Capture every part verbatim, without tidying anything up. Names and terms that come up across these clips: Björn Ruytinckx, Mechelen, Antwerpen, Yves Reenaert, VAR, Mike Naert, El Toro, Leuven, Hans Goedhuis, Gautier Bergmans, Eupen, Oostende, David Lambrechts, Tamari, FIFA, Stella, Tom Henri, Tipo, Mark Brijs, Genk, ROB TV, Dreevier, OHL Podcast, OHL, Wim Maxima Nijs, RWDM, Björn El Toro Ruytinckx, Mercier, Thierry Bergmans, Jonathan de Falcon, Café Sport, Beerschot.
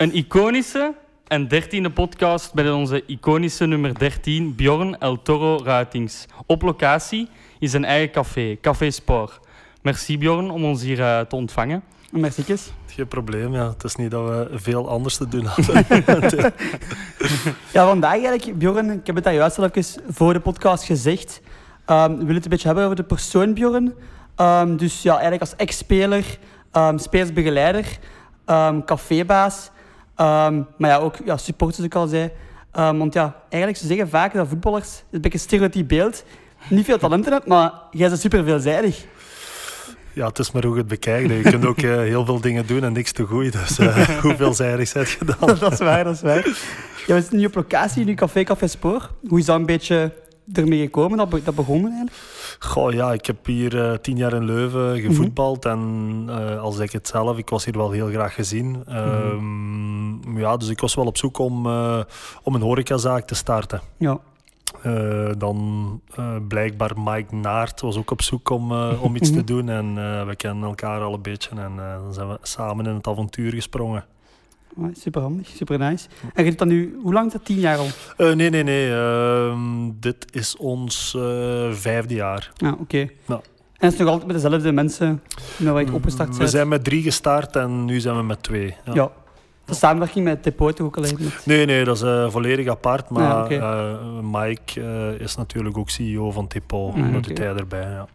Een iconische en dertiende podcast bij onze iconische nummer dertien, Björn El Toro Ruytinckx. Op locatie in zijn eigen café, Café Sport. Merci Björn om ons hier uh, te ontvangen. Merciekes. Geen probleem, ja. Het is niet dat we veel anders te doen hadden. Ja, vandaag eigenlijk, Björn, ik heb het daar juist al even voor de podcast gezegd. Um, we willen het een beetje hebben over de persoon Björn. Um, dus ja, eigenlijk als ex-speler, um, spelersbegeleider, um, cafébaas. Um, maar ja, ook ja, supporters, zoals ik al zei. Um, want ja, eigenlijk ze zeggen vaak dat voetballers, dat is een beetje een stereotyp beeld, niet veel talenten hebben, maar jij bent super veelzijdig. Ja, het is maar hoe je het bekijkt. Je kunt ook uh, heel veel dingen doen en niks te goed. Dus uh, hoe veelzijdig zijn het gedaan? Dat is waar, dat is waar. Ja, we zitten nu op locatie in uw café, Café Spoor. Hoe is dat een beetje ermee gekomen? Dat, be dat begon eigenlijk? Goh, ja, ik heb hier uh, tien jaar in Leuven gevoetbald. Mm-hmm. En uh, als ik het zelf, ik was hier wel heel graag gezien. Mm-hmm. um, ja, dus ik was wel op zoek om, uh, om een horecazaak te starten. Ja. Uh, dan uh, blijkbaar Mike Naert was ook op zoek om, uh, om iets te doen. En uh, we kennen elkaar al een beetje. En uh, dan zijn we samen in het avontuur gesprongen. Super handig, super nice. En je doet dat nu, hoe lang is dat? Tien jaar al? Uh, nee, nee, nee. Uh, dit is ons uh, vijfde jaar. Ah, oké. Okay. Ja. En het is nog altijd met dezelfde mensen waar ik opgestart zijn? We zijn met drie gestart en nu zijn we met twee. Ja. Ja. De samenwerking met Tipo toch ook alleen? Met... Nee, nee, dat is uh, volledig apart. Maar ja, okay. uh, Mike uh, is natuurlijk ook C E O van Tipo. Mm, dat okay. doet hij erbij, ja.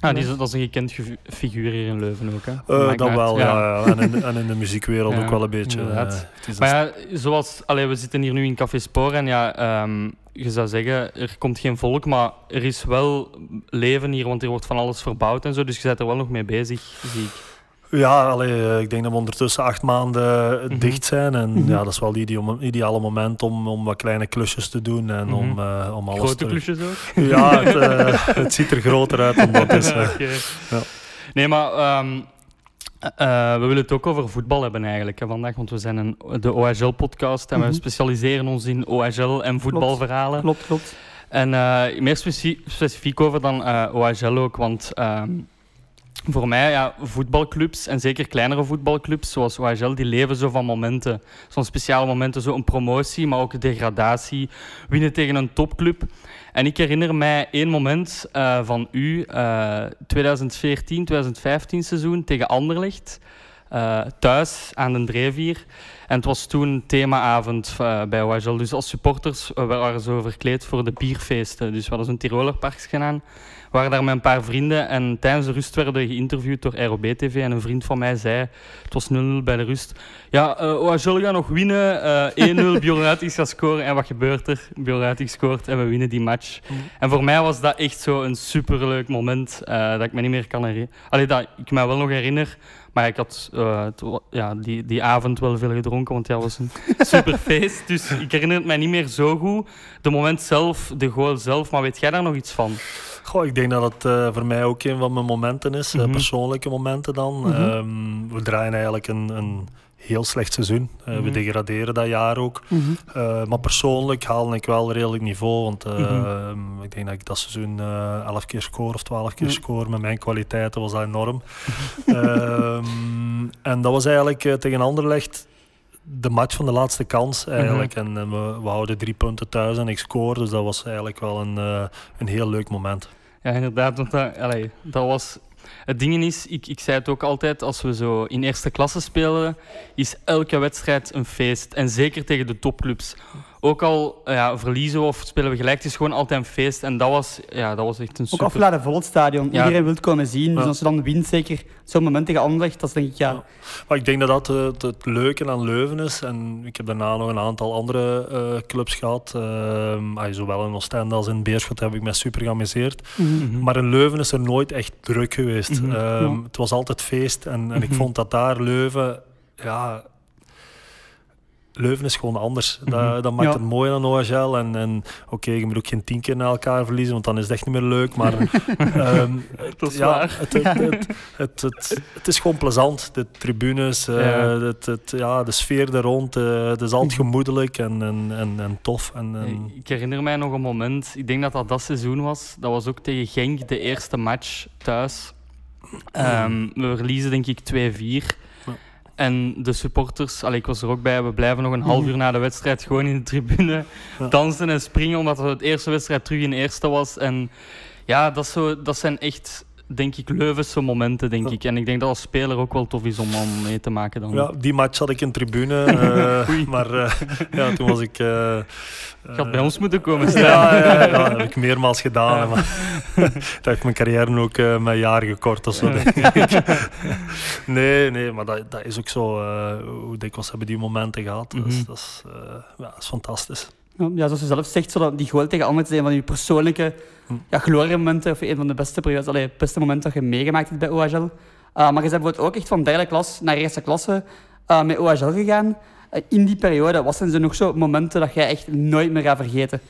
Ah, die is, dat is een gekend figuur hier in Leuven ook, hè? Uh, dat wel, ja. ja. En, in, en in de muziekwereld ja, ook wel een beetje. Uh, het is maar ja, zoals, allee, we zitten hier nu in Café Spoor en ja, um, je zou zeggen, er komt geen volk, maar er is wel leven hier, want er wordt van alles verbouwd en zo, dus je bent er wel nog mee bezig, zie ik. Ja, allee, ik denk dat we ondertussen acht maanden mm-hmm. dicht zijn. En mm-hmm. ja, dat is wel het ideale moment om, om wat kleine klusjes te doen. En mm-hmm. om, uh, om alles grote te... klusjes ook? Ja, het, uh, het ziet er groter uit dan dat is. Uh. Okay. Ja. Nee, maar um, uh, we willen het ook over voetbal hebben eigenlijk hè, vandaag. Want we zijn een, de O H L-podcast en mm-hmm. we specialiseren ons in O H L en voetbalverhalen. Klopt, klopt. En uh, meer specie specifiek over dan uh, O H L ook, want... Uh, Voor mij, ja, voetbalclubs, en zeker kleinere voetbalclubs zoals O H L, die leven zo van momenten. Zo'n speciale momenten, zo'n promotie, maar ook degradatie, winnen tegen een topclub. En ik herinner mij één moment uh, van u, uh, tweeduizend veertien tweeduizend vijftien seizoen, tegen Anderlecht, uh, thuis aan de Dreevier. En het was toen themaavond uh, bij O H L, dus als supporters uh, waren zo verkleed voor de bierfeesten. Dus we hadden zo'n Tirolerparks gedaan. We waren daar met een paar vrienden en tijdens de rust werden we geïnterviewd door R O B T V. En een vriend van mij zei, het was nul nul bij de rust, ja, uh, O H L gaat nog winnen, uh, één nul, Björn Ruytinckx gaat scoren. En wat gebeurt er? Björn Ruytinckx scoort en we winnen die match. Mm. En voor mij was dat echt zo'n superleuk moment uh, dat ik me niet meer kan herinneren. Allee, dat ik me wel nog herinner, maar ik had uh, ja, die, die avond wel veel gedronken, want dat ja, was een superfeest. Dus ik herinner het mij niet meer zo goed. De moment zelf, de goal zelf, maar weet jij daar nog iets van? Goh, ik denk dat het uh, voor mij ook een van mijn momenten is, mm-hmm. uh, persoonlijke momenten dan. Mm-hmm. um, we draaien eigenlijk een, een heel slecht seizoen. Uh, mm-hmm. We degraderen dat jaar ook. Mm-hmm. uh, maar persoonlijk haal ik wel redelijk niveau, want uh, mm-hmm. ik denk dat ik dat seizoen uh, elf keer score of twaalf keer mm-hmm. score. Met mijn kwaliteiten was dat enorm. um, en dat was eigenlijk uh, tegen Anderlecht de match van de laatste kans eigenlijk. Mm-hmm. En uh, we, we houden drie punten thuis en ik scoor, dus dat was eigenlijk wel een, uh, een heel leuk moment. Ja, inderdaad, want dat, allez, dat was... Het ding is, ik, ik zei het ook altijd, als we zo in eerste klasse spelen, is elke wedstrijd een feest. En zeker tegen de topclubs. Ook al ja, verliezen we of spelen we gelijk, het is gewoon altijd een feest. En dat was, ja, dat was echt een super... Ook afladen vol het stadion. Ja. Iedereen wil komen zien. Ja. Dus als je dan wint, zeker zo'n moment tegen Anderlecht, dat is denk ik, ja... ja. Maar ik denk dat dat het, het leuke aan Leuven is. En ik heb daarna nog een aantal andere uh, clubs gehad. Uh, zowel in Oostende als in Beerschot heb ik mij super geamuseerd. Mm-hmm. Maar in Leuven is er nooit echt druk geweest. Mm-hmm. um, ja. Het was altijd feest. En, en mm-hmm. ik vond dat daar Leuven... Ja, Leuven is gewoon anders. Dat, dat maakt ja. het mooi aan O H L. En, en oké, okay, je moet ook geen tien keer na elkaar verliezen, want dan is het echt niet meer leuk. Maar um, het, is ja, waar. Het, het, het, het, het, het is gewoon plezant. De tribunes, ja. uh, het, het, ja, de sfeer er rond. Uh, het is altijd gemoedelijk en, en, en, en tof. En, en... Ik herinner mij nog een moment. Ik denk dat dat dat seizoen was. Dat was ook tegen Genk, de eerste match thuis. Um, we verliezen denk ik twee vier. En de supporters, allee, ik was er ook bij, we blijven nog een half uur na de wedstrijd gewoon in de tribune ja. dansen en springen, omdat het de eerste wedstrijd terug in eerste was. En ja, dat, zo, dat zijn echt, denk ik, Leuvense momenten, denk ja. ik. En ik denk dat als speler ook wel tof is om, om mee te maken dan. Ja, die match had ik in tribune, uh, maar uh, ja, toen was ik... Uh, Je had bij ons moeten komen staan. Ja, ja, ja, ja, dat heb ik meermaals gedaan. Ja. Maar, dat heeft mijn carrière ook uh, mijn jaar gekort of zo, denk ik. Nee, nee, maar dat, dat is ook zo. Uh, hoe dikwijls hebben die momenten gehad. Mm-hmm. Dus, dat, is, uh, ja, dat is fantastisch. Ja, zoals je zelf zegt, zo die goal tegen anderen zijn van je persoonlijke ja, gloriemomenten of een van de beste, allee, beste momenten dat je meegemaakt hebt bij O H L. Uh, maar je bent ook echt van derde klas naar eerste klasse uh, met O H L gegaan. Uh, in die periode, wat zijn er nog zo momenten dat jij echt nooit meer gaat vergeten?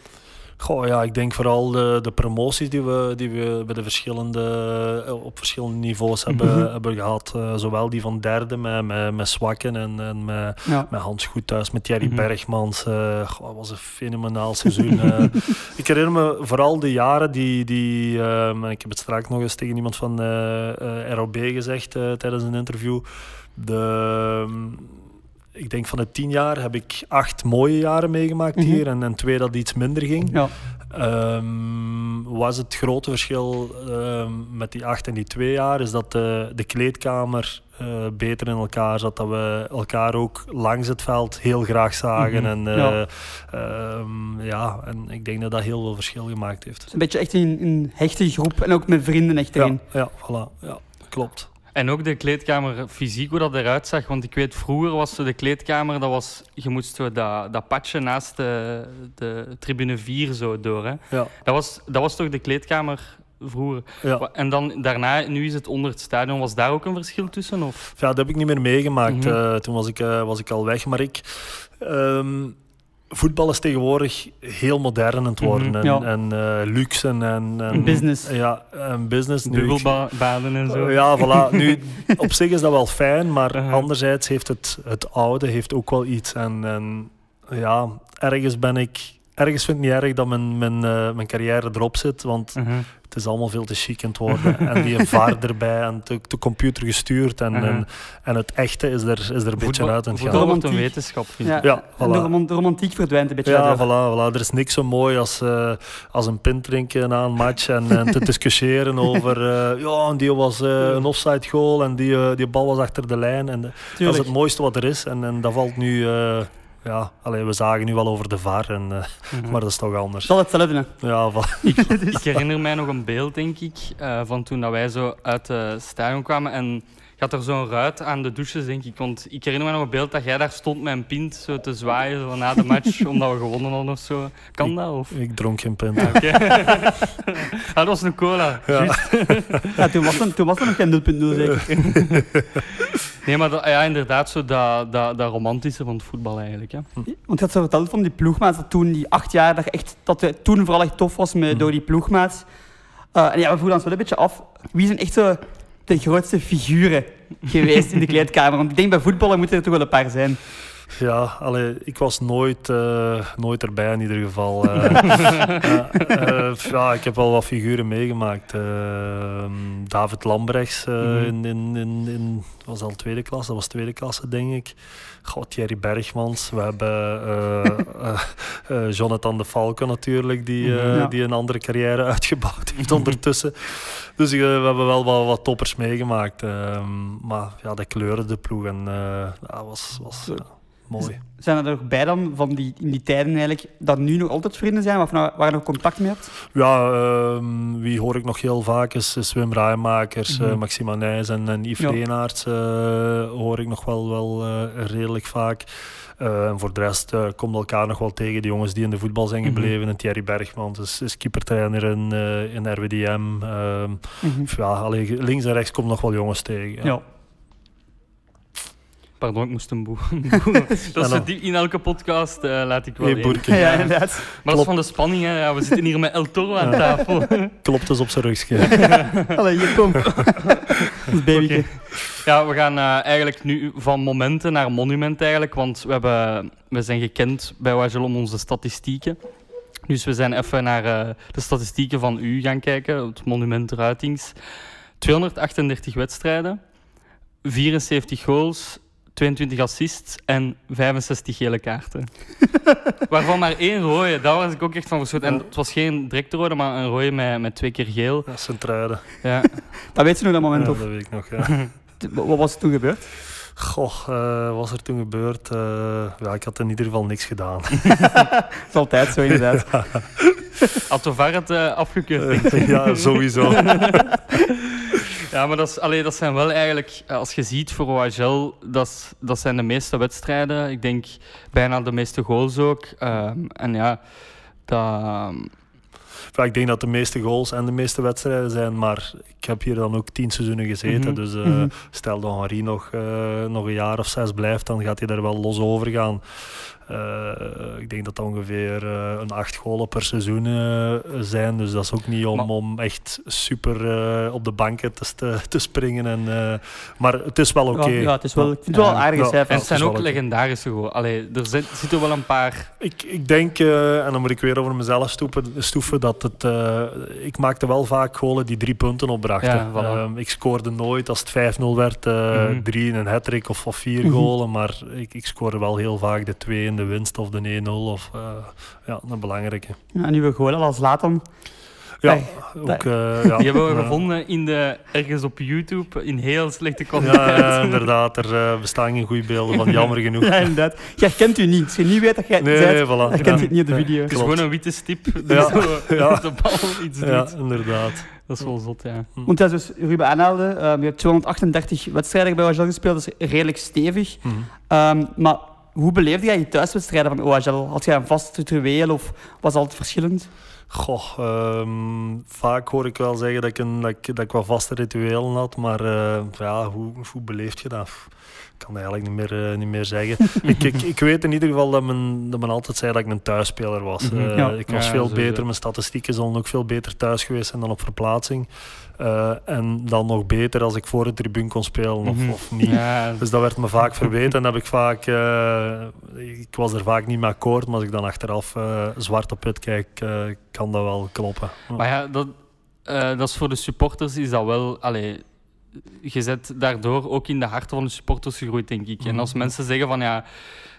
Goh, ja, ik denk vooral de, de promoties die we, die we bij de verschillende, op verschillende niveaus hebben, mm-hmm. hebben gehad. Uh, zowel die van derde met, met, met Zwakken en, en met, ja. met Hans Goedhuis, met Thierry mm-hmm. Bergmans. Uh, goh, dat was een fenomenaal seizoen. uh, ik herinner me vooral de jaren die... die uh, ik heb het straks nog eens tegen iemand van uh, uh, R O B gezegd uh, tijdens een interview. De... Um, Ik denk van de tien jaar heb ik acht mooie jaren meegemaakt mm-hmm. hier en, en twee dat iets minder ging. Ja. Um, was het grote verschil um, met die acht en die twee jaar is dat de, de kleedkamer uh, beter in elkaar zat. Dat we elkaar ook langs het veld heel graag zagen. Mm-hmm. en, uh, ja. Um, ja, en ik denk dat dat heel veel verschil gemaakt heeft. Dus een beetje echt een, een hechte groep en ook met vrienden echt erin. Ja, ja, voilà. Ja, klopt. En ook de kleedkamer fysiek, hoe dat eruit zag. Want ik weet, vroeger was de kleedkamer, dat was, je moest zo dat, dat padje naast de, de tribune vier zo door. Hè. Ja. Dat, was, dat was toch de kleedkamer vroeger. Ja. En dan daarna, nu is het onder het stadion. Was daar ook een verschil tussen? Of? Ja, dat heb ik niet meer meegemaakt. Mm-hmm. uh, toen was ik, uh, was ik al weg. Maar ik... Um... Voetbal is tegenwoordig heel modern aan het worden. Mm-hmm, ja. En, en uh, luxe en, en, en... Business. Ja, en business. Dubbelbaden en zo. Uh, ja, voilà. Nu, op zich is dat wel fijn, maar uh-huh. anderzijds heeft het, het oude heeft ook wel iets. En, en ja, ergens ben ik... Ergens vind ik niet erg dat mijn, mijn, uh, mijn carrière erop zit, want uh-huh. het is allemaal veel te chic aan het worden. En die vaart erbij en de, de computer gestuurd. En, uh-huh. en, en het echte is er, is er een beetje uit aan het gaan. De romantiek. Een wetenschap, vind ik. Ja, ja, voilà. de, rom de romantiek verdwijnt een beetje. Ja, voilà, voilà. Er is niks zo mooi als, uh, als een pint drinken na een match en, en te discussiëren over... Uh, ja, die was uh, een offside goal en die, uh, die bal was achter de lijn. En de, dat is het mooiste wat er is. En, en dat valt nu... Uh, Ja, alleen we zagen nu wel over de V A R, en, uh, mm-hmm. maar dat is toch anders. Dat is hetzelfde. Ja, ik, ik herinner mij nog een beeld, denk ik, uh, van toen dat wij zo uit het stadion kwamen. En je had er zo'n ruit aan de douches, denk ik. Want ik herinner mij nog een beeld dat jij daar stond met een pint zo te zwaaien zo, na de match, omdat we gewonnen hadden of zo. Kan ik, dat? Of? Ik dronk geen pint. Ja, okay. ah, dat was een cola. Ja. ja, toen was er, toen was er nog geen nul punt nul, zeker. Nee, maar dat, ja, inderdaad, zo dat, dat, dat romantische van het voetbal eigenlijk. Hè. Hm. Want je had zo verteld van die ploegmaat, dat toen die acht jaar, dat, echt, dat het toen vooral echt tof was met, hm. door die ploegmaat. Uh, en ja, we voelen ons wel een beetje af. Wie zijn echt zo de grootste figuren geweest in de kleedkamer? Want ik denk, bij voetballen moeten er toch wel een paar zijn. Ja, allee, ik was nooit, uh, nooit erbij in ieder geval. Uh, ja, uh, ja, ik heb wel wat figuren meegemaakt. Uh, David Lambrechts uh, mm-hmm. in, in, in, in was al tweede klasse, dat was tweede klasse denk ik. Gautier Bergmans, we hebben uh, uh, uh, Jonathan de Falcon natuurlijk, die, uh, mm-hmm, ja. die een andere carrière uitgebouwd heeft ondertussen. Dus uh, we hebben wel wat, wat toppers meegemaakt. Uh, maar ja, dat kleurde de ploeg en uh, dat was... was uh, mooi. Zijn er ook bij dan, van die, in die tijden eigenlijk, dat nu nog altijd vrienden zijn, of nou, waar je nog contact mee hebt? Ja, uh, wie hoor ik nog heel vaak is, is Wim Ruytinckx, mm-hmm. uh, Maxima Nijs en, en Yves Reenaert uh, hoor ik nog wel, wel uh, redelijk vaak. Uh, en voor de rest uh, komt elkaar nog wel tegen, de jongens die in de voetbal zijn gebleven. Mm-hmm. En Thierry Bergmans is, is keepertrainer in, uh, in R W D M. Uh, mm-hmm. Ja, allee, links en rechts komt nog wel jongens tegen. Ja. Ja. Pardon, ik moest een boer. Dat is die, in elke podcast, uh, laat ik wel hey, boerken, ja, ja. Maar dat is van de spanning, hè. Ja, we zitten hier met El Toro aan tafel. Klopt dus op zijn rugje. Allee, je komt. Okay. Ja, we gaan uh, eigenlijk nu van momenten naar monument eigenlijk, want we, hebben, we zijn gekend bij O H L om onze statistieken. Dus we zijn even naar uh, de statistieken van u gaan kijken, het monument Ruytinckx. tweehonderdachtendertig wedstrijden, vierenzeventig goals... tweeëntwintig assists en vijfenzestig gele kaarten. Waarvan maar één rode. Daar was ik ook echt van verschoten. En het was geen directe rode, maar een rode met, met twee keer geel. Dat is een truide. Ja. Dat weet je nu dat moment, ja, of? Dat weet ik nog, ja. Wat was er toen gebeurd? Goh, wat uh, was er toen gebeurd? Uh, ja, ik had in ieder geval niks gedaan. Dat is altijd zo, inderdaad. Ja. Had de V A R het uh, afgekeurd? Uh, ja, sowieso. Ja, maar dat, is, allee, dat zijn wel eigenlijk, als je ziet voor O H L, dat, dat zijn de meeste wedstrijden. Ik denk bijna de meeste goals ook. Uh, en ja, dat... Ja, ik denk dat de meeste goals en de meeste wedstrijden zijn, maar ik heb hier dan ook tien seizoenen gezeten. Mm-hmm. Dus uh, mm-hmm. stel dat Henri nog, uh, nog een jaar of zes blijft, dan gaat hij daar wel los over gaan. Uh, ik denk dat dat ongeveer uh, een acht golen per seizoen uh, zijn. Dus dat is ook niet om, maar... om echt super uh, op de banken te, te springen. En, uh, maar het is wel oké. Okay. Ja, ja, het is wel, ik vind het wel aardig. Ja, ja, en het zijn ook legendarische goals. Allee, er zitten zit wel een paar... Ik, ik denk, uh, en dan moet ik weer over mezelf stoepen, stoeven, dat het... Uh, ik maakte wel vaak golen die drie punten opbrachten. Ja, voilà. uh, ik scoorde nooit als het vijf nul werd, uh, mm-hmm. drie in een hat-trick of, of vier mm-hmm. golen. Maar ik, ik scoorde wel heel vaak de twee de winst of de een nul of uh, ja, een belangrijke. Ja, en uw goal als Zlatan. Ja, ook, uh, ja, die hebben we gevonden in de, ergens op YouTube in heel slechte kwaliteit. Ja, inderdaad. Er uh, bestaan geen goede beelden van, jammer genoeg. Ja, inderdaad. Jij kent u niet. Als je niet weet dat jij het nee, bent, nee, voilà, dan kent ja, u het niet op de video. Het is gewoon een witte stip die ja, zo, ja, de bal iets doet. Ja, inderdaad. Dat is wel zot, ja. Want ja, zoals Ruben aanhaalde, um, je hebt tweehonderdachtendertig wedstrijden bij O H L gespeeld. Dat is redelijk stevig. Mm-hmm. um, maar hoe beleefde jij je thuiswedstrijden van O H L? Had jij een vast ritueel of was altijd verschillend? Goh, um, vaak hoor ik wel zeggen dat ik, een, dat ik, dat ik wel vaste rituelen had, maar uh, ja, hoe, hoe beleef je dat? Ik kan dat eigenlijk niet meer, uh, niet meer zeggen. ik, ik, ik weet in ieder geval dat men, dat men altijd zei dat ik een thuisspeler was. Uh, ja. Ik was ja, veel beter, mijn statistieken zijn ook veel beter thuis geweest zijn dan op verplaatsing. Uh, en dan nog beter als ik voor de tribune kon spelen of, mm-hmm. of niet. Ja. Dus dat werd me vaak verweten. En dat heb ik, vaak, uh, ik was er vaak niet mee akkoord, maar als ik dan achteraf uh, zwart op wit kijk, uh, kan dat wel kloppen. Maar ja, dat, uh, dat is voor de supporters is dat wel... Allee, je bent daardoor ook in de harten van de supporters gegroeid, denk ik. En als mensen zeggen van ja,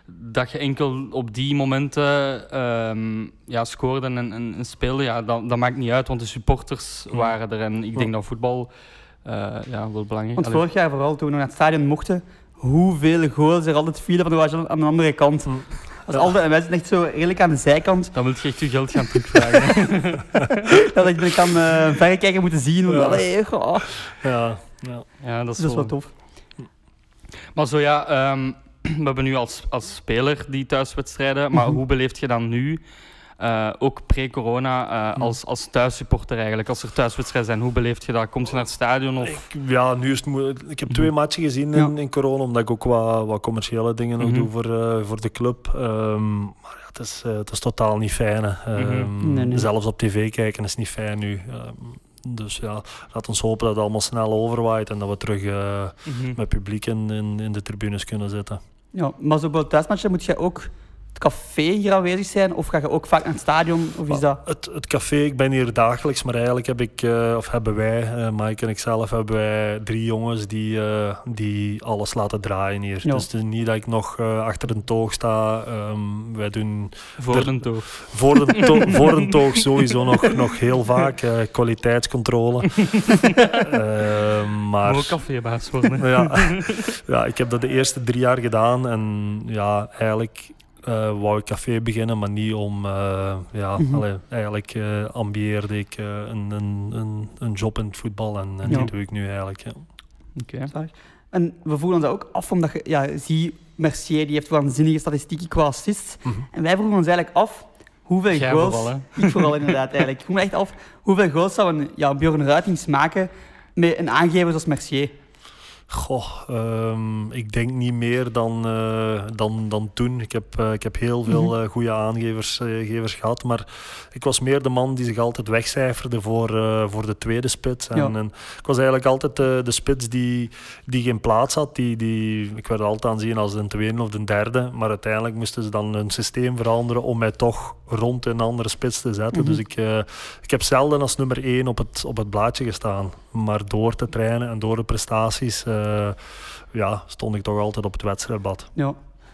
dat je enkel op die momenten um, ja, scoorde en, en, en speelde, ja, dat, dat maakt niet uit, want de supporters waren er. En ik denk dat voetbal uh, ja, wel belangrijk is. Want vorig jaar vooral, toen we naar het stadion mochten, hoeveel goals er altijd vielen van de aan de andere kant. Mm. Als al de mensen echt zo eerlijk aan de zijkant... Dan wil je echt je geld gaan terugvragen. Dat ik kan uh, verrekijken moeten zien. Ja. Allee, oh. Ja. Ja. Ja, dat is, dat is wel tof. Maar zo ja, um, we hebben nu als, als speler die thuiswedstrijden, maar hoe beleef je dan nu, uh, ook pre-corona, uh, als, als thuissupporter eigenlijk? Als er thuiswedstrijden zijn, hoe beleef je dat? Komt ze naar het stadion? Of? Ik, ja, nu is het ik heb twee matchen gezien in, ja. in corona, omdat ik ook wat, wat commerciële dingen nog mm-hmm. doe voor, uh, voor de club. Um, maar ja, het is, uh, het is totaal niet fijn. Um, mm-hmm. nee, nee. Zelfs op tv kijken is niet fijn nu. Um, Dus ja, laat ons hopen dat het allemaal snel overwaait en dat we terug uh, mm-hmm. met publiek in, in, in de tribunes kunnen zitten. Ja, maar zo bij het thuismatchen moet je ook het café hier aanwezig zijn of ga je ook vaak naar het stadion? Of is dat... het, het café, ik ben hier dagelijks, maar eigenlijk heb ik, uh, of hebben wij, uh, Mike en ik zelf, hebben wij drie jongens die, uh, die alles laten draaien hier. Ja. Dus het is niet dat ik nog uh, achter een toog sta. Um, wij doen... Voor de, een toog. Voor, de to voor een toog sowieso nog, nog heel vaak. Uh, kwaliteitscontrole. uh, maar... Mooi cafébaas worden. ja, ja, ik heb dat de eerste drie jaar gedaan en ja, eigenlijk... Uh, wou ik café beginnen, maar niet om... Uh, ja, mm-hmm. allee, eigenlijk uh, ambieerde ik uh, een, een, een job in het voetbal en, en ja. die doe ik nu eigenlijk. Ja. Oké. Okay. En we voelen ons dat ook af, omdat je... Ja, zie, Mercier die heeft waanzinnige statistieken qua assists. Mm-hmm. En wij voelen ons eigenlijk af hoeveel Jij goals... Vooral, ik vooral, inderdaad. Eigenlijk. Ik voel me echt af hoeveel goals zou een ja, Björn Ruytinckx maken met een aangever zoals Mercier. Goh, um, ik denk niet meer dan, uh, dan, dan toen. Ik heb, uh, ik heb heel veel uh, goede aangevers uh, gevers gehad, maar ik was meer de man die zich altijd wegcijferde voor, uh, voor de tweede spits. En, ja. en ik was eigenlijk altijd uh, de spits die, die geen plaats had. Die, die, ik werd altijd aanzien als de tweede of de derde, maar uiteindelijk moesten ze dan hun systeem veranderen om mij toch rond een andere spits te zetten. Mm-hmm. Dus ik, uh, ik heb zelden als nummer één op het, op het blaadje gestaan. Maar door te trainen en door de prestaties uh, ja, stond ik toch altijd op het wedstrijdblad. Ja.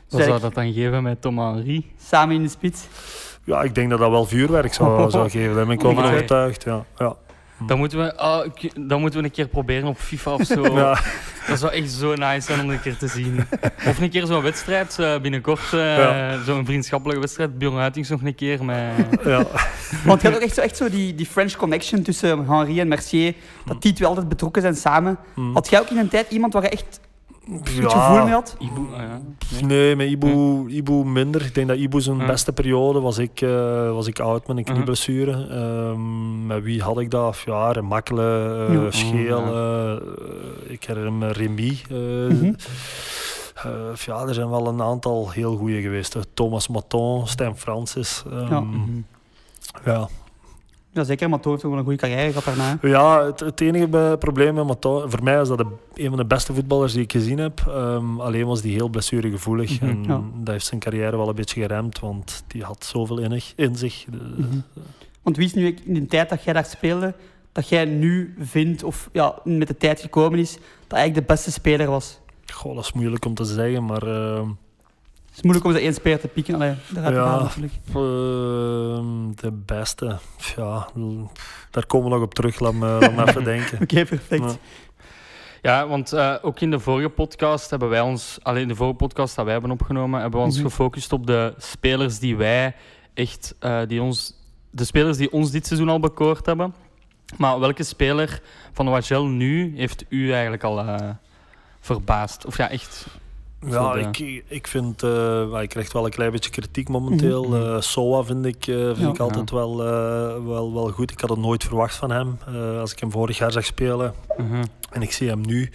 Wat zou dat dan geven met Tom Henri? Samen in de spits? Ja, ik denk dat dat wel vuurwerk zou, zou geven. Daar ben ik over overtuigd. Ja. Ja. Dan moeten we, oh, dan moeten we een keer proberen op FIFA of zo. Ja. Dat zou echt zo nice zijn om een keer te zien. Of een keer zo'n wedstrijd, binnenkort. Ja. Zo'n vriendschappelijke wedstrijd. Björn Ruytinckx nog een keer. Met... Ja. Want je had ook echt zo, echt zo die, die French connection tussen Henri en Mercier. Dat die twee altijd betrokken zijn samen. Had jij ook in een tijd iemand waar je echt... Ja. Het gevoel mee had? Ibu, ah ja. Nee. nee, met Ibu, Ibu minder. Ik denk dat Ibu zijn ja. beste periode was. Ik, uh, was ik oud met een knieblessure. Uh-huh. Um, met wie had ik dat? Ja, Remakkelen, uh, Scheel. Uh, ik herinner me Remy. Uh, uh-huh. uh, ja, er zijn wel een aantal heel goede geweest. Hè. Thomas Maton, Stijn Francis. Um, ja. Uh-huh. ja. Ja, zeker. Maton heeft ook een goede carrière gehad daarna. Ja, het, het enige probleem met Maton... Voor mij is dat de, een van de beste voetballers die ik gezien heb. Um, alleen was die heel blessuregevoelig. Mm-hmm, en ja. dat heeft zijn carrière wel een beetje geremd, want die had zoveel in, in zich. Mm-hmm. Want wie is nu in de tijd dat jij daar speelde, dat jij nu vindt, of ja, met de tijd gekomen is, dat eigenlijk de beste speler was? Goh, dat is moeilijk om te zeggen, maar... Uh... Het is moeilijk om ze één speler te pieken. Allee, daaruit ja, gaan, natuurlijk. Uh, de beste. Ja, daar komen we nog op terug. Laat me, laat me even denken. Oké, okay, perfect. Ja, ja want uh, ook in de vorige podcast hebben wij ons... Allee, in de vorige podcast dat wij hebben opgenomen, hebben we ons mm-hmm. gefocust op de spelers die wij echt... Uh, die ons, de spelers die ons dit seizoen al bekoord hebben. Maar welke speler van O H L nu heeft u eigenlijk al uh, verbaasd? Of ja, echt... Ja, ik, ik vind... Uh, ik krijg wel een klein beetje kritiek momenteel. Uh, Sowa vind ik, uh, vind ja. ik altijd ja. wel, uh, wel, wel goed. Ik had het nooit verwacht van hem. Uh, als ik hem vorig jaar zag spelen. Uh-huh. En ik zie hem nu.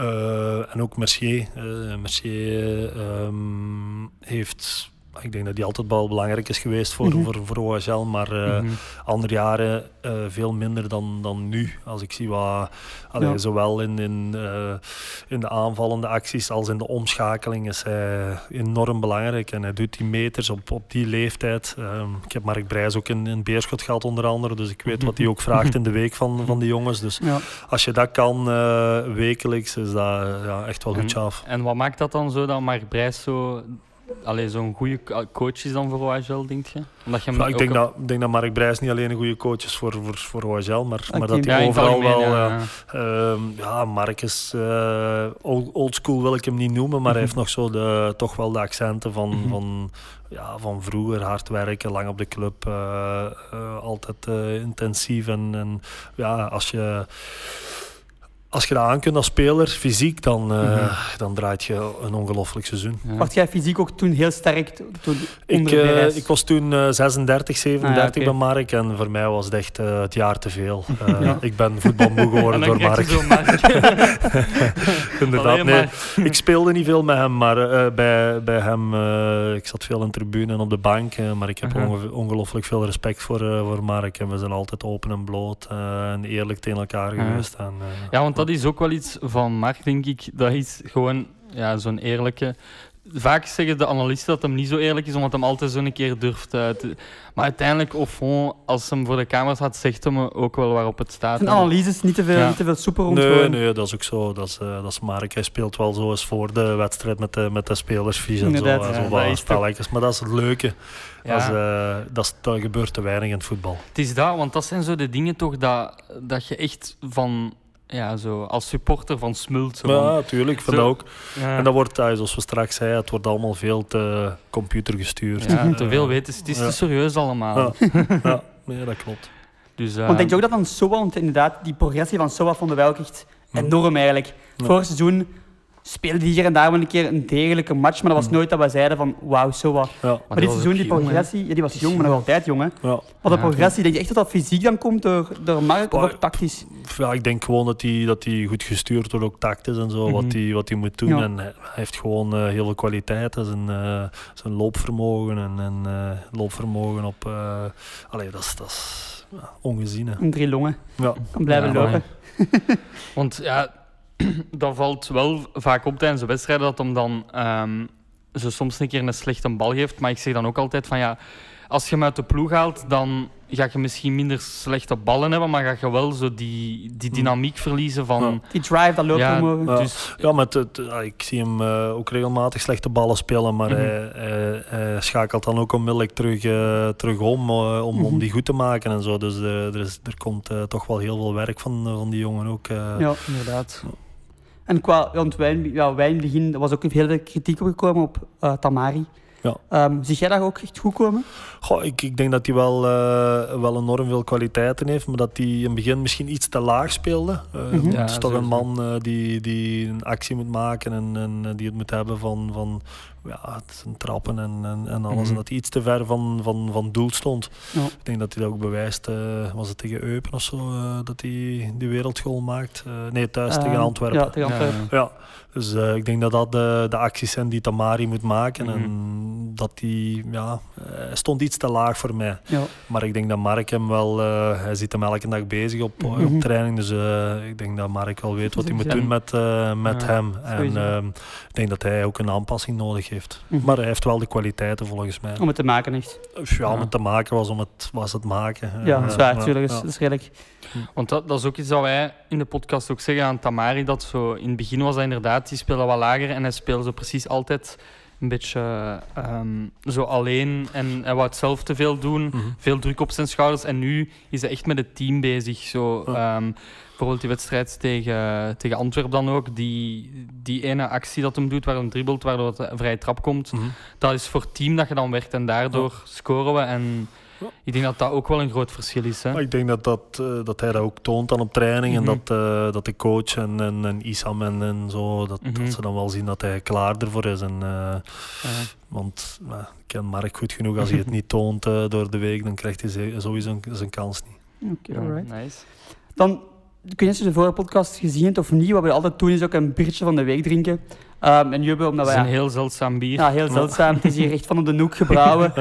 Uh, en ook Mercier. Uh, Mercier uh, heeft... Ik denk dat die altijd wel belangrijk is geweest voor, mm-hmm. voor, voor O H L, maar uh, mm-hmm. andere jaren uh, veel minder dan, dan nu. Als ik zie wat, allee, ja. zowel in, in, uh, in de aanvallende acties als in de omschakeling is hij enorm belangrijk. En hij doet die meters op, op die leeftijd. Uh, ik heb Mark Brijs ook in, in Beerschot gehad onder andere, dus ik weet mm-hmm. wat hij ook vraagt in de week van, van die jongens. Dus ja. als je dat kan uh, wekelijks, is dat ja, echt wel goed af. En wat maakt dat dan zo dat Mark Brijs zo... Allee, zo'n goede coach is dan voor O H L, denk je? Omdat je ja, ik denk, ook... dat, denk dat Mark Brijs niet alleen een goede coach is voor, voor, voor O H L, maar, maar dat hij ja, overal wel... Ja, uh, uh, ja Mark is... Uh, oldschool wil ik hem niet noemen, maar mm-hmm. hij heeft nog zo de, toch wel de accenten van, mm-hmm. van, ja, van vroeger. Hard werken, lang op de club, uh, uh, altijd uh, intensief. En, en ja, als je... Als je dat aan kunt als speler, fysiek, dan, uh, mm-hmm. dan draait je een ongelooflijk seizoen. Ja. Was jij fysiek ook toen heel sterk? Toen ik, uh, ik was toen uh, zesendertig, zevenendertig ah, ja, okay. bij Mark en voor mij was het echt uh, het jaar te veel. Uh, ja. Ik ben voetbalmoe geworden door Mark. Inderdaad, Allee, nee. Ik speelde niet veel met hem, maar uh, bij, bij hem, uh, ik zat veel in de tribune en op de bank, uh, maar ik heb uh-huh. onge- ongelooflijk veel respect voor, uh, voor Mark en we zijn altijd open en bloot uh, en eerlijk tegen elkaar uh-huh. geweest. En, uh, ja, want dat is ook wel iets van Mark, denk ik. Dat is gewoon ja, zo'n eerlijke... Vaak zeggen de analisten dat hem niet zo eerlijk is, omdat hem altijd zo'n keer durft uit. Te... Maar uiteindelijk, au fond, als hem voor de camera's had, zegt hem ook wel waarop het staat. Zijn analyse is niet te veel, ja. niet te veel soeper rond. Nee, nee, dat is ook zo. Dat is, uh, dat is Mark. Hij speelt wel zo eens voor de wedstrijd met de, met de spelersfiche en inderdaad, zo. Ja, zo dat spelletjes. Maar dat is het leuke. Ja. Dat, is, uh, dat, is, dat gebeurt te weinig in het voetbal. Het is dat, want dat zijn zo de dingen toch dat, dat je echt van... Ja, zo, als supporter van Smult. Zo. Ja, natuurlijk, van ook. Ja. En dat wordt, zoals we straks zeiden, het wordt allemaal veel te computergestuurd. Ja, te veel weten. Het is ja. te serieus allemaal. Ja, ja. Nee, dat klopt. Dus, uh... Want denk je ook dat van Sowa, want inderdaad, die progressie van Sowa vonden wij ook echt enorm eigenlijk. Ja. Vorig seizoen speelde die hier en daar wel een keer een degelijke match, maar dat was nooit dat wij zeiden van wauw, Sowa. Ja. Maar, maar dit seizoen, die progressie, jong, ja, die was jong, maar nog altijd jong. Hè. Ja. Maar de progressie, denk je echt dat dat fysiek dan komt door, door Mark of door tactisch? Ja, ik denk gewoon dat hij dat die goed gestuurd wordt, ook tactisch en zo, mm-hmm. wat hij wat die moet doen. Ja. En hij heeft gewoon uh, heel veel kwaliteiten, zijn, uh, zijn loopvermogen en, en uh, loopvermogen op... Uh, allee, dat is uh, ongezien. Hè. Drie longen. Ja. Kan blijven ja, lopen. Want ja... Dat valt wel vaak op tijdens de wedstrijden dat hem dan um, zo soms een keer een slechte bal geeft. Maar ik zeg dan ook altijd van ja, als je hem uit de ploeg haalt, dan ga je misschien minder slechte ballen hebben, maar ga je wel zo die, die dynamiek verliezen van... Ja. Die drive, dat loopt ja, ja. Dus... ja, maar het, ja, ik zie hem uh, ook regelmatig slechte ballen spelen, maar mm-hmm. hij, hij, hij schakelt dan ook onmiddellijk terug, uh, terug om, uh, om, mm-hmm. om die goed te maken en zo. Dus uh, er, is, er komt uh, toch wel heel veel werk van, uh, van die jongen ook. Uh, ja, inderdaad. Uh. En qua, want wij, ja, wij in het begin, er was ook heel veel kritiek opgekomen op uh, Tamari. Ja. Um, zie jij dat ook echt goed komen? Goh, ik, ik denk dat hij wel, uh, wel enorm veel kwaliteiten heeft, maar dat hij in het begin misschien iets te laag speelde. Uh, mm-hmm. ja, het is toch een man uh, die, die een actie moet maken en, en die het moet hebben van, van ja, zijn trappen en, en, en alles. Mm-hmm. En dat hij iets te ver van, van, van doel stond. Ja. Ik denk dat hij dat ook bewijst. Uh, was het tegen Eupen of zo uh, dat hij die wereldgoal maakt? Uh, nee, thuis uh, tegen Antwerpen. Ja, tegen Antwerpen. Ja. Ja. Dus uh, ik denk dat dat de, de acties zijn die Tamari moet maken. Mm-hmm. En dat die, ja, hij stond iets te laag voor mij. Ja. Maar ik denk dat Mark hem wel, uh, hij zit hem elke dag bezig op, mm-hmm. op training. Dus uh, ik denk dat Mark wel weet wat hij moet doen met, uh, met ja, hem. En uh, ik denk dat hij ook een aanpassing nodig heeft. Mm-hmm. Maar hij heeft wel de kwaliteiten volgens mij. Om het te maken, echt? Ja, om het te maken was, om het, was het maken. Ja, dat is waar, natuurlijk. Dat is redelijk. Want dat, dat is ook iets dat wij in de podcast ook zeggen aan Tamari. Dat zo, in het begin was hij inderdaad, die speelde wat lager en hij speelde zo precies altijd een beetje um, zo alleen. En hij wou het zelf te veel doen, mm-hmm. veel druk op zijn schouders. En nu is hij echt met het team bezig. Zo, ja. um, bijvoorbeeld die wedstrijd tegen, tegen Antwerpen dan ook. Die, die ene actie dat hem doet, waar hem dribbelt, waardoor het een vrije trap komt. Mm-hmm. Dat is voor het team dat je dan werkt en daardoor ja. scoren we. En, ja. Ik denk dat dat ook wel een groot verschil is. Hè? Ik denk dat, dat, dat hij dat ook toont dan op training. Mm-hmm. En dat, uh, dat de coach en, en, en Isam en, en zo, dat, mm-hmm. dat ze dan wel zien dat hij klaar ervoor is. En, uh, uh. Want uh, ik ken Mark goed genoeg. Als hij het niet toont uh, door de week, dan krijgt hij sowieso een, zijn kans niet. Oké, okay, alright. Nice. Dan, ik weet niet of je de vorige podcast gezien hebt of niet. Wat we altijd doen is ook een biertje van de week drinken. Um, en Jubbe, omdat wij, het is een heel zeldzaam bier. Ja, heel zeldzaam. Het is hier echt van op de noek gebrouwen.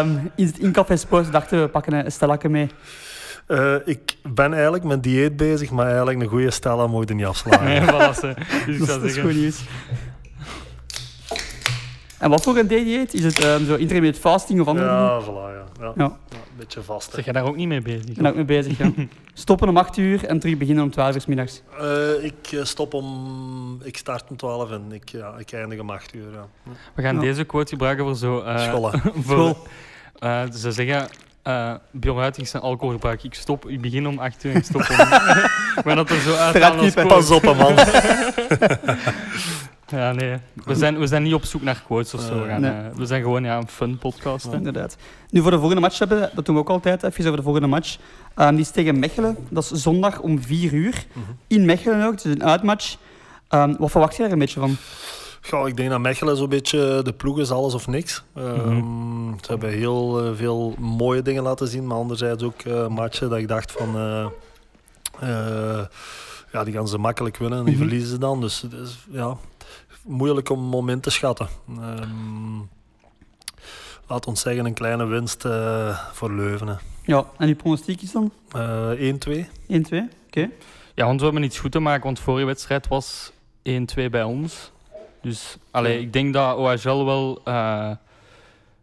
um, in, in Café Sport dachten we, we pakken een Stella'ke mee. Uh, ik ben eigenlijk met dieet bezig, maar eigenlijk een goede Stella moet je niet afslaan. Nee, voilà. Dus dat is goed nieuws. En wat voor een dieet? Is het um, zo intermittent fasting of andere dingen? Ja, voilà, ja. Ja. Ja. Ja, een beetje vast. Zeg jij daar ook niet mee bezig? Ik ben ook mee bezig, ja. Stoppen om acht uur en terug beginnen om twaalf uur 's middags. Uh, ik stop om... Ik start om twaalf en ik, ja, ik eindig om acht uur. Ja. We gaan ja. deze quote gebruiken voor zo... Uh, Scholen. School. Uh, ze zeggen... Uh, Björn Ruytinckx zijn alcoholgebruik. Ik stop, ik begin om acht uur en ik stop om... maar dat er zo uit... Pas op, man. Ja, nee. We zijn, we zijn niet op zoek naar quotes of zo. We, gaan, nee. uh, we zijn gewoon ja, een fun podcast. Ja, inderdaad. Nu, voor de volgende match hebben we, dat doen we ook altijd, even over de volgende match. Um, die is tegen Mechelen. Dat is zondag om vier uur. Mm-hmm. In Mechelen ook, dus een uitmatch. Um, wat verwacht je daar een beetje van? Ja, ik denk dat Mechelen zo'n beetje de ploeg is, alles of niks. Mm-hmm. um, ze hebben heel uh, veel mooie dingen laten zien, maar anderzijds ook uh, matchen dat ik dacht van... Uh, uh, ja, die gaan ze makkelijk winnen en die mm-hmm. verliezen ze dan. Dus, dus ja... Moeilijk om moment te schatten. Um, laat ons zeggen, een kleine winst uh, voor Leuven. Hè. Ja, en die pronostiek is dan? Uh, één twee. één twee, oké. Okay. Ja, want we hebben iets goed te maken, want vorige wedstrijd was één twee bij ons. Dus allee, ja. ik denk dat O H L wel... Uh,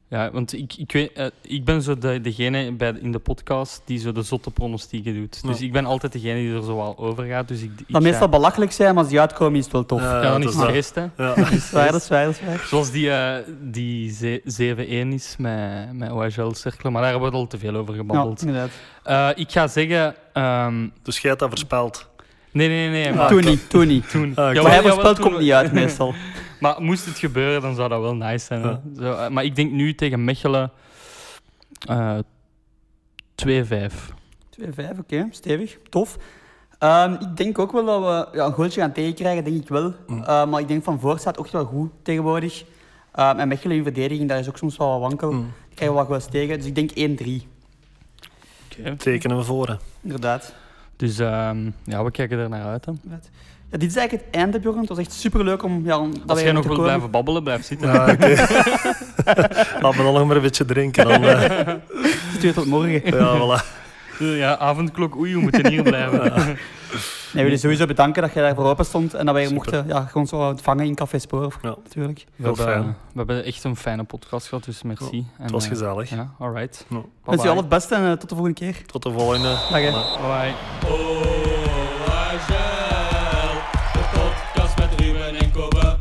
ja, want ik, ik, weet, uh, ik ben zo de, degene bij, in de podcast die zo de zotte pronostieken doet. Ja. Dus ik ben altijd degene die er zo al over gaat. Dus ik, ik dat ga... meestal belachelijk zijn, maar als die uitkomen is het wel tof. Ja, ja, dat is geest, hè. Ja. Dat is waar, dat is waar, dat is waar. Zoals die, uh, die zeven één is met, met O H L-cirkelen. Maar daar hebben we het al te veel over gebabbeld. Ja, inderdaad. Uh, ik ga zeggen... Um... Dus jij hebt dat voorspeld? Nee, nee, nee. Maar... Ah, toen niet, toen niet. Toen. Ah, ja, wat hij voorspelt komt niet uit, meestal. Maar moest het gebeuren, dan zou dat wel nice zijn. Ja. Zo, maar ik denk nu tegen Mechelen uh, twee vijf. twee vijf, oké. Okay. Stevig. Tof. Um, ik denk ook wel dat we ja, een goaltje gaan tegenkrijgen, denk ik wel. Mm. Uh, maar ik denk van voor staat ook wel goed tegenwoordig. Um, en Mechelen in verdediging, daar is ook soms wel wat wankel. Mm. Daar krijgen we wat goals tegen. Dus ik denk één drie. Okay. Tekenen we voor, hè. Inderdaad. Dus um, ja, we kijken er naar uit, hè. Ja, dit is eigenlijk het einde, Björn. Het was echt superleuk om... Ja, om als jij nog wilt blijven babbelen, blijf zitten. Ja, okay. Laat me dan nog maar een beetje drinken. Dan, uh... Stuur tot morgen. Ja, voilà. Ja, avondklok, oei, we moeten hier blijven. Ja. Nee, we willen sowieso bedanken dat jij daarvoor open stond en dat wij Super. mochten ja, gewoon zo ontvangen in Café Sport. Ja. Natuurlijk. We hebben, fijn. we hebben echt een fijne podcast gehad, dus merci. Ja, het en, was uh, gezellig. Ja, all right. No. Wens je al het beste en uh, tot de volgende keer. Tot de volgende. Dag, hè. Bye. Bye. O H L, de podcast met Ruben en Kobe.